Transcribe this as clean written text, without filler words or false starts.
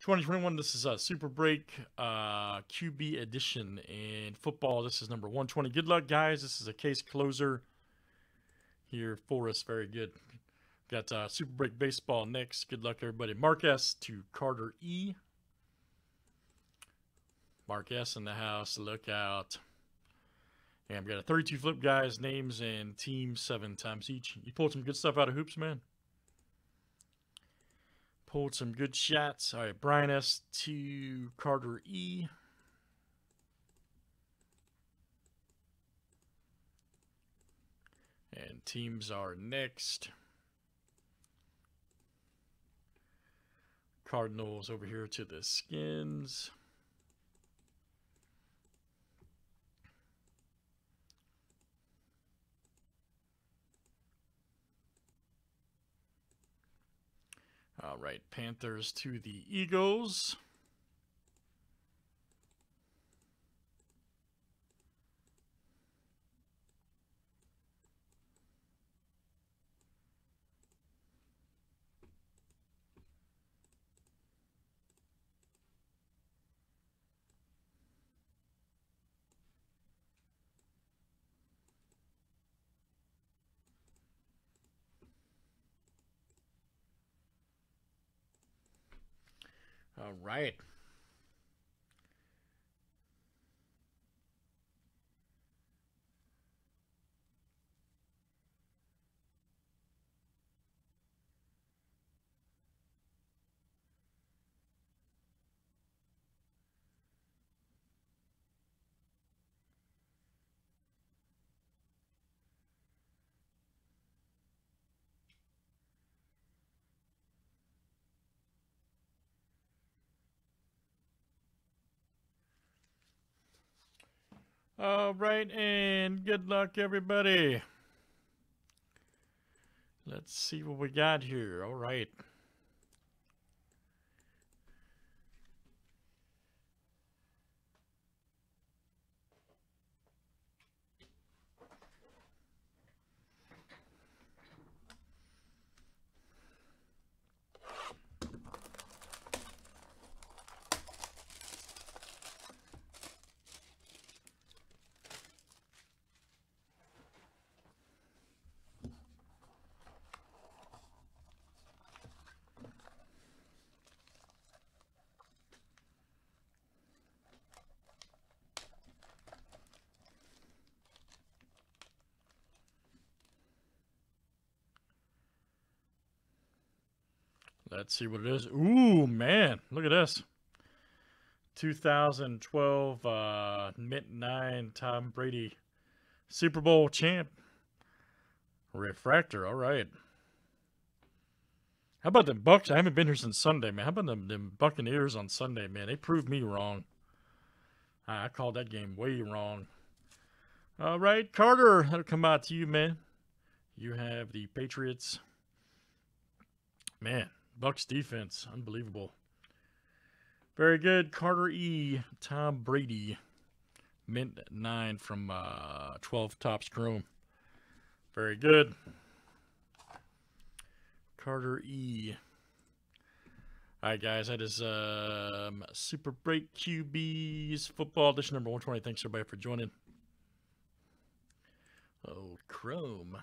2021, this is a Super Break QB edition in football. This is number 120. Good luck, guys. This is a case closer here for us. Very good. Got Super Break Baseball next. Good luck, everybody. Marquez to Carter E. Marquez in the house. Look out. And I've got a 32 flip, guys. Names and teams 7 times each. You pulled some good stuff out of hoops, man. Pulled some good shots. All right, Brian S to Carter E. And teams are next. Cardinals over here to the Skins. All right, Panthers to the Eagles. All right. All right, and good luck, everybody. Let's see what we got here. All right. Let's see what it is. Ooh, man. Look at this. 2012 Mint 9 Tom Brady Super Bowl champ. Refractor. All right. How about them Bucs? I haven't been here since Sunday, man. How about them Buccaneers on Sunday, man? They proved me wrong. I called that game way wrong. All right, Carter. That'll come out to you, man. You have the Patriots. Man. Bucks defense, unbelievable. Very good, Carter E, Tom Brady, Mint 9 from 12 Topps Chrome. Very good, Carter E. All right, guys, that is Super Break QBs football edition number 120. Thanks everybody for joining. Oh, Chrome.